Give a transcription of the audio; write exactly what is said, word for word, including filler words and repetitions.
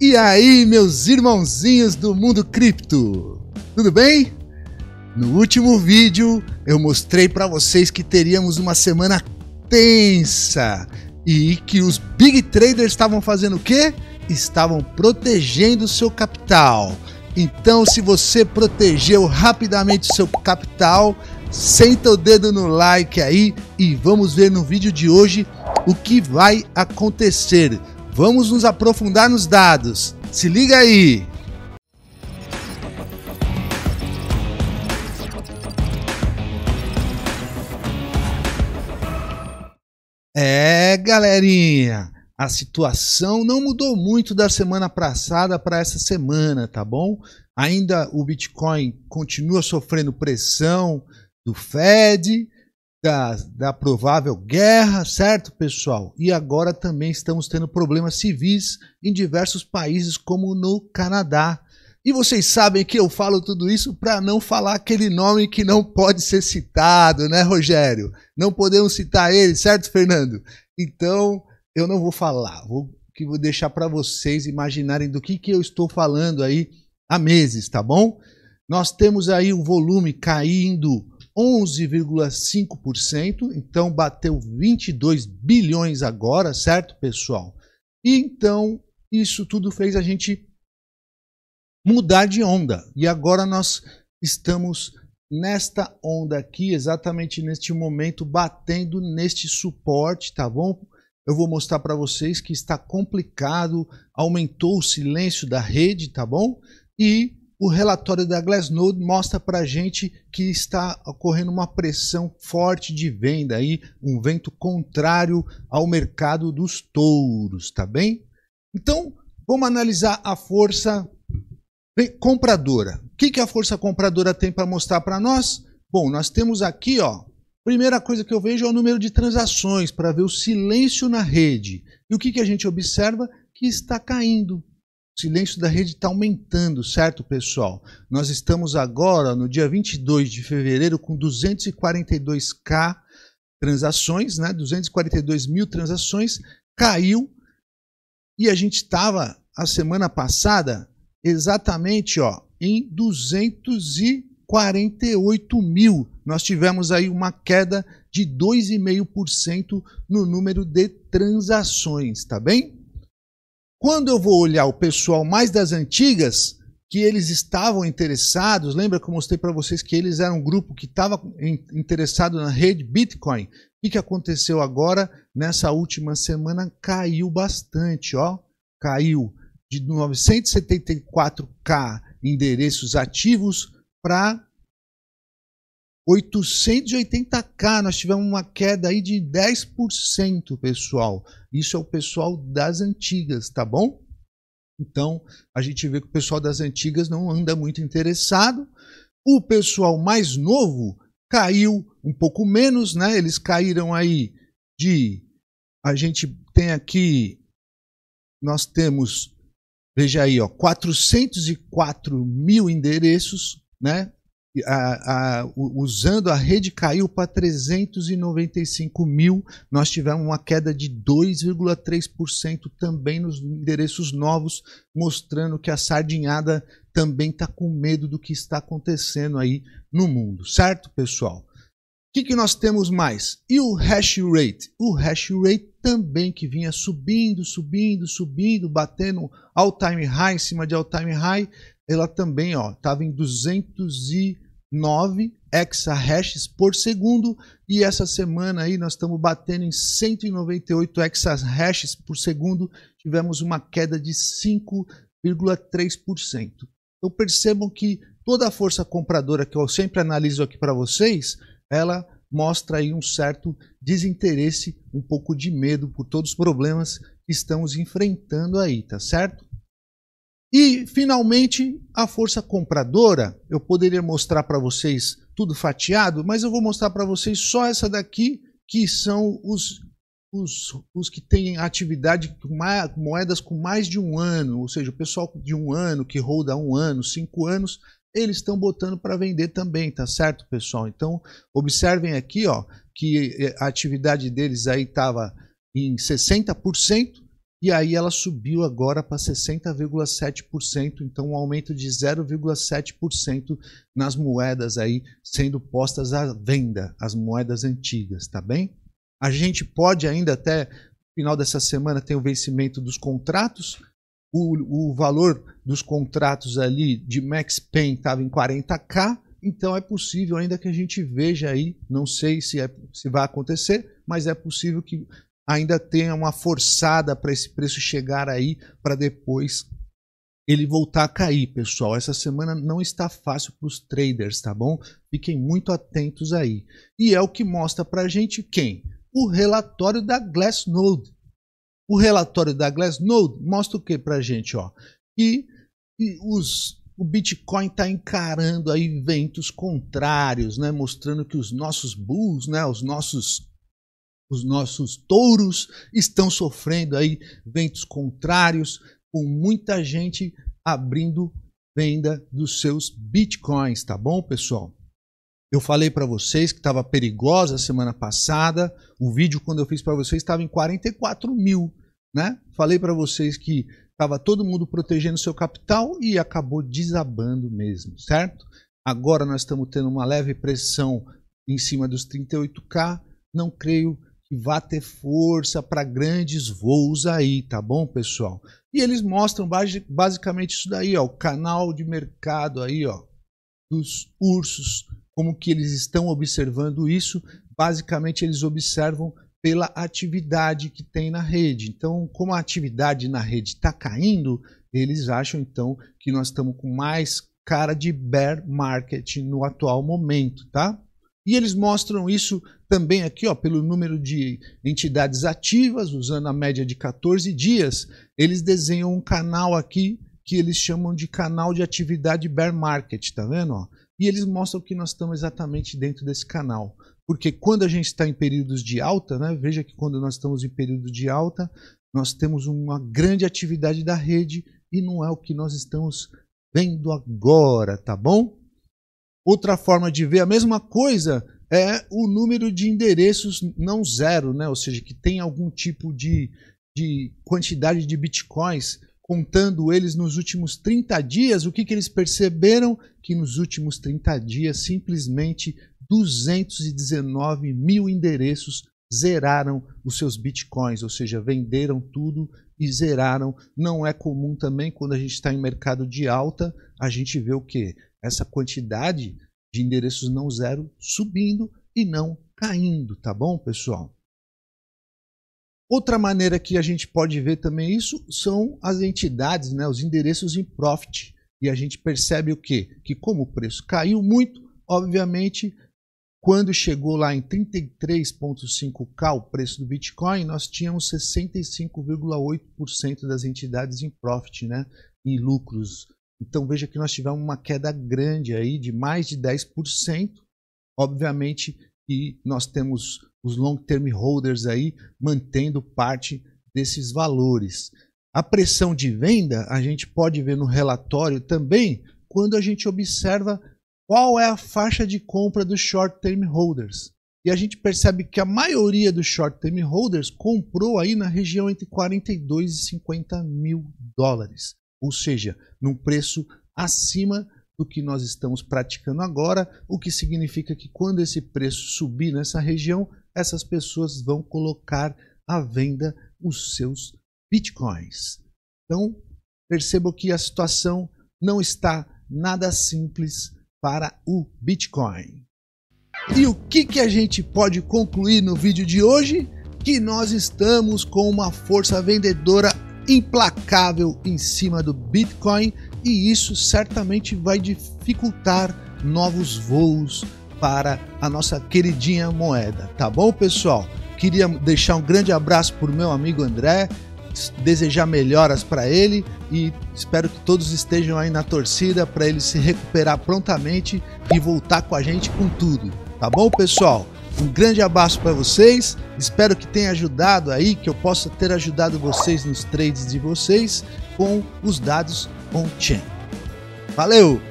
E aí, meus irmãozinhos do mundo cripto, tudo bem? No último vídeo eu mostrei para vocês que teríamos uma semana tensa e que os big traders estavam fazendo o quê? Estavam protegendo o seu capital. Então, se você protegeu rapidamente o seu capital, senta o dedo no like aí e vamos ver no vídeo de hoje o que vai acontecer. Vamos nos aprofundar nos dados. Se liga aí! É, galerinha, a situação não mudou muito da semana passada para essa semana, tá bom? Ainda o Bitcoin continua sofrendo pressão do Fed, Da, da provável guerra, certo, pessoal? E agora também estamos tendo problemas civis em diversos países, como no Canadá. E vocês sabem que eu falo tudo isso para não falar aquele nome que não pode ser citado, né, Rogério? Não podemos citar ele, certo, Fernando? Então, eu não vou falar, vou, que vou deixar para vocês imaginarem do que, que eu estou falando aí há meses, tá bom? Nós temos aí o volume caindo onze vírgula cinco por cento, então bateu vinte e dois bilhões agora, certo, pessoal? E então isso tudo fez a gente mudar de onda. E agora nós estamos nesta onda aqui, exatamente neste momento, batendo neste suporte, tá bom? Eu vou mostrar para vocês que está complicado, aumentou o silêncio da rede, tá bom? E o relatório da Glassnode mostra para a gente que está ocorrendo uma pressão forte de venda, aí, um vento contrário ao mercado dos touros, tá bem? Então, vamos analisar a força compradora. O que que a força compradora tem para mostrar para nós? Bom, nós temos aqui, ó, primeira coisa que eu vejo é o número de transações, para ver o silêncio na rede. E o que que a gente observa? Que está caindo. O silêncio da rede está aumentando, certo, pessoal? Nós estamos agora, no dia vinte e dois de fevereiro, com duzentos e quarenta e dois mil transações, né? duzentos e quarenta e dois mil transações, caiu. E a gente estava, a semana passada, exatamente, ó, em duzentos e quarenta e oito mil. Nós tivemos aí uma queda de dois vírgula cinco por cento no número de transações, tá bem? Quando eu vou olhar o pessoal mais das antigas, que eles estavam interessados, lembra que eu mostrei para vocês que eles eram um grupo que estava interessado na rede Bitcoin. O que aconteceu agora? Nessa última semana caiu bastante, ó. Caiu de novecentos e setenta e quatro mil endereços ativos para oitocentos e oitenta mil, nós tivemos uma queda aí de dez por cento, pessoal. Isso é o pessoal das antigas, tá bom? Então, a gente vê que o pessoal das antigas não anda muito interessado. O pessoal mais novo caiu um pouco menos, né? Eles caíram aí de... A gente tem aqui... Nós temos, veja aí, ó, quatrocentos e quatro mil endereços, né? A, a, usando a rede caiu para trezentos e noventa e cinco mil, nós tivemos uma queda de dois vírgula três por cento também nos endereços novos, mostrando que a sardinhada também está com medo do que está acontecendo aí no mundo, certo, pessoal? O que que nós temos mais? E o hash rate? O hash rate também, que vinha subindo, subindo, subindo, batendo all time high em cima de all time high, ela também estava em duzentos e nove exahashes por segundo, e essa semana aí nós estamos batendo em cento e noventa e oito exahashes por segundo, tivemos uma queda de cinco vírgula três por cento. Então percebam que toda a força compradora que eu sempre analiso aqui para vocês, ela mostra aí um certo desinteresse, um pouco de medo por todos os problemas que estamos enfrentando aí, tá certo? E, finalmente, a força compradora, eu poderia mostrar para vocês tudo fatiado, mas eu vou mostrar para vocês só essa daqui, que são os, os, os que têm atividade com moedas com mais de um ano, ou seja, o pessoal de um ano, que holda um ano, cinco anos, eles estão botando para vender também, tá certo, pessoal? Então, observem aqui, ó, que a atividade deles aí estava em sessenta por cento, E aí ela subiu agora para sessenta vírgula sete por cento, então um aumento de zero vírgula sete por cento nas moedas aí sendo postas à venda, as moedas antigas, tá bem? A gente pode ainda até final dessa semana tem o vencimento dos contratos, o, o valor dos contratos ali de Max Pain estava em quarenta K, então é possível ainda que a gente veja aí, não sei se, é, se vai acontecer, mas é possível que ainda tenha uma forçada para esse preço chegar aí, para depois ele voltar a cair, pessoal. Essa semana não está fácil para os traders, tá bom? Fiquem muito atentos aí. E é o que mostra para a gente quem? O relatório da Glassnode. O relatório da Glassnode mostra o que para a gente? Ó? E, e os... O Bitcoin está encarando aí ventos contrários, né? Mostrando que os nossos bulls, né? os nossos... Os nossos touros estão sofrendo aí ventos contrários, com muita gente abrindo venda dos seus bitcoins, tá bom, pessoal? Eu falei para vocês que estava perigosa semana passada, o vídeo quando eu fiz para vocês estava em quarenta e quatro mil, né? Falei para vocês que estava todo mundo protegendo seu capital e acabou desabando mesmo, certo? Agora nós estamos tendo uma leve pressão em cima dos trinta e oito K, não creio que vá ter força para grandes voos aí, tá bom, pessoal? E eles mostram basicamente isso daí, ó, o canal de mercado aí, ó, dos ursos, como que eles estão observando isso. Basicamente eles observam pela atividade que tem na rede. Então, como a atividade na rede está caindo, eles acham então que nós estamos com mais cara de bear market no atual momento, tá? E eles mostram isso também aqui, ó, pelo número de entidades ativas, usando a média de quatorze dias, eles desenham um canal aqui que eles chamam de canal de atividade bear market, tá vendo? Ó? E eles mostram que nós estamos exatamente dentro desse canal. Porque quando a gente está em períodos de alta, né, veja que quando nós estamos em período de alta, nós temos uma grande atividade da rede e não é o que nós estamos vendo agora, tá bom? Outra forma de ver a mesma coisa é o número de endereços não zero, né? Ou seja, que tem algum tipo de, de quantidade de bitcoins, contando eles nos últimos trinta dias, o que, que eles perceberam? Que nos últimos trinta dias, simplesmente duzentos e dezenove mil endereços zeraram os seus bitcoins, ou seja, venderam tudo e zeraram. Não é comum também quando a gente está em mercado de alta, a gente vê o quê? Essa quantidade de endereços não zero subindo e não caindo, tá bom, pessoal? Outra maneira que a gente pode ver também isso são as entidades, né, os endereços em profit. E a gente percebe o quê? Que como o preço caiu muito, obviamente, quando chegou lá em trinta e três vírgula cinco K o preço do Bitcoin, nós tínhamos sessenta e cinco vírgula oito por cento das entidades em profit, né, em lucros. Então veja que nós tivemos uma queda grande aí de mais de dez por cento, obviamente, e nós temos os long term holders aí mantendo parte desses valores. A pressão de venda a gente pode ver no relatório também quando a gente observa qual é a faixa de compra dos short term holders. E a gente percebe que a maioria dos short term holders comprou aí na região entre quarenta e dois e cinquenta mil dólares. Ou seja, num preço acima do que nós estamos praticando agora, o que significa que quando esse preço subir nessa região, essas pessoas vão colocar à venda os seus bitcoins. Então, percebam que a situação não está nada simples para o Bitcoin. E o que que a gente pode concluir no vídeo de hoje? Que nós estamos com uma força vendedora implacável em cima do Bitcoin e isso certamente vai dificultar novos voos para a nossa queridinha moeda, tá bom, pessoal? Queria deixar um grande abraço para o meu amigo André, desejar melhoras para ele e espero que todos estejam aí na torcida para ele se recuperar prontamente e voltar com a gente com tudo, tá bom, pessoal? Um grande abraço para vocês, espero que tenha ajudado aí, que eu possa ter ajudado vocês nos trades de vocês com os dados on-chain. Valeu!